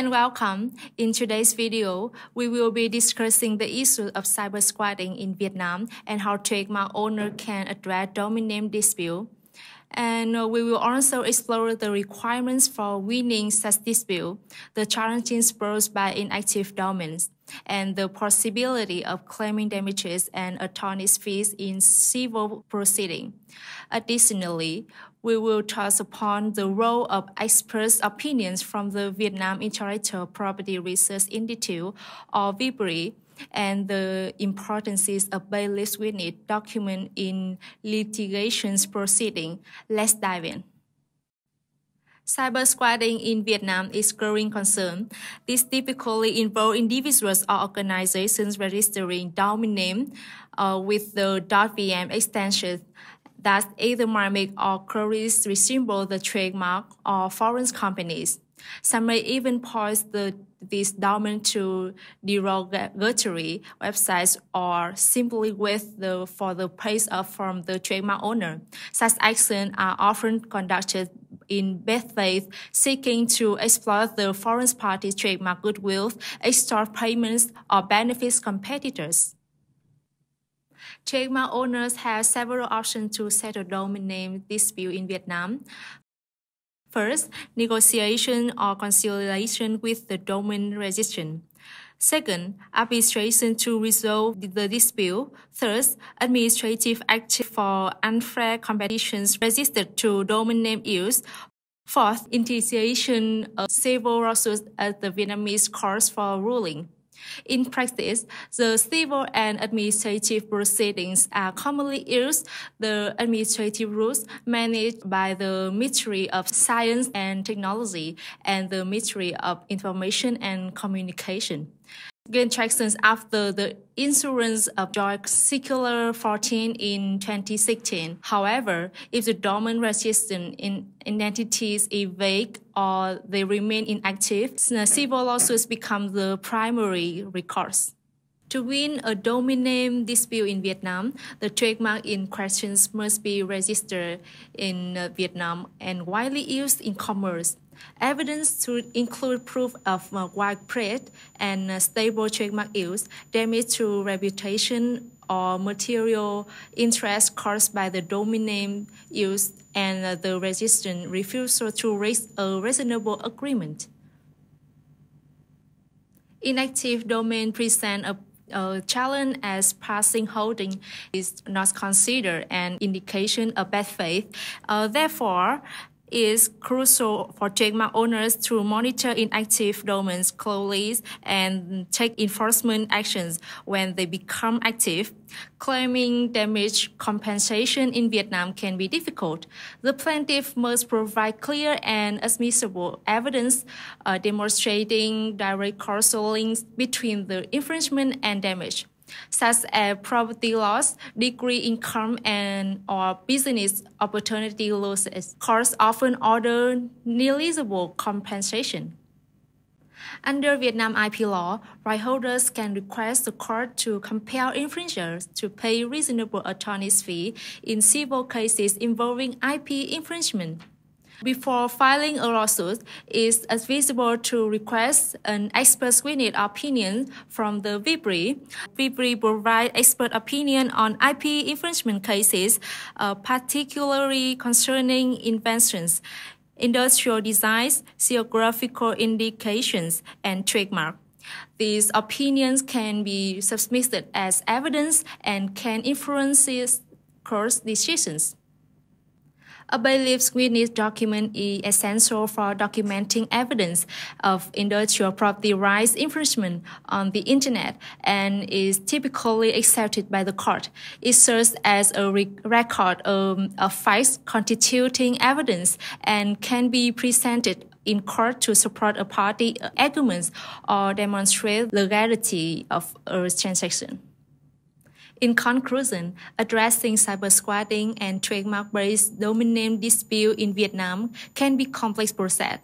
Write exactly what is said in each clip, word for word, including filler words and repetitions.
and welcome. In today's video, we will be discussing the issue of cyber squatting in Vietnam and how trademark owner can address domain name dispute. And we will also explore the requirements for winning such dispute, the challenges posed by inactive domains, and the possibility of claiming damages and attorney's fees in civil proceeding. Additionally, we will touch upon the role of experts' opinions from the Vietnam Intellectual Property Research Institute, or V I P R I, and the importance of bailiff's witness document in litigation proceeding. Let's dive in. Cyber squatting in Vietnam is growing concern. This typically involves individuals or organizations registering domain name uh, with the .vm extension that either mimic or queries resemble the trademark or foreign companies. Some may even point the, this domain to derogatory websites or simply wait the, for the pay-up from the trademark owner. Such actions are often conducted in bad faith, seeking to exploit the foreign party's trademark goodwill, extort payments, or benefit competitors. Trademark owners have several options to settle domain name dispute in Vietnam. First, negotiation or conciliation with the domain registration. Second, arbitration to resolve the dispute. Third, administrative action for unfair competitions registered to domain name use. Fourth, initiation of civil lawsuits at the Vietnamese courts for ruling. In practice, the civil and administrative proceedings are commonly used. The administrative rules managed by the Ministry of Science and Technology and the Ministry of Information and Communication gained traction after the issuance of Circular fourteen in twenty sixteen. However, if the domain registration in, in entities is vague or they remain inactive, civil lawsuits become the primary recourse. To win a domain name dispute in Vietnam, the trademark in question must be registered in Vietnam and widely used in commerce. Evidence should include proof of widespread and stable trademark use, damage to reputation or material interest caused by the domain name use, and the resistance refusal to reach a reasonable agreement. Inactive domain present a A challenge as passing holding is not considered an indication of bad faith. Uh, therefore, it is crucial for trademark owners to monitor inactive domains closely and take enforcement actions when they become active. Claiming damage compensation in Vietnam can be difficult. The plaintiff must provide clear and admissible evidence uh, demonstrating direct causal links between the infringement and damage, such as property loss, decreased income, and or business opportunity losses. Courts often order negligible compensation. Under Vietnam I P law, right holders can request the court to compel infringers to pay reasonable attorney's fee in civil cases involving I P infringement. Before filing a lawsuit, it is advisable to request an expert witness opinion from the V I P R I. V I P R I provides expert opinion on I P infringement cases, uh, particularly concerning inventions, industrial designs, geographical indications, and trademark. These opinions can be submitted as evidence and can influence court decisions. A bailiff's witness document is essential for documenting evidence of intellectual property rights infringement on the Internet and is typically accepted by the court. It serves as a record um, of facts constituting evidence and can be presented in court to support a party's arguments or demonstrate legality of a transaction. In conclusion, addressing cyber squatting and trademark-based domain name dispute in Vietnam can be a complex process.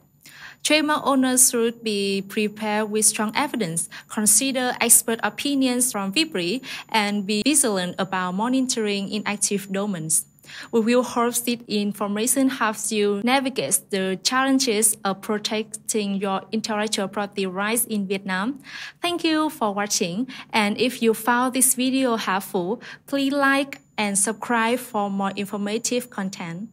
Trademark owners should be prepared with strong evidence, consider expert opinions from V I P R I, and be vigilant about monitoring inactive domains. We will hope this information helps you navigate the challenges of protecting your intellectual property rights in Vietnam. Thank you for watching, and if you found this video helpful, please like and subscribe for more informative content.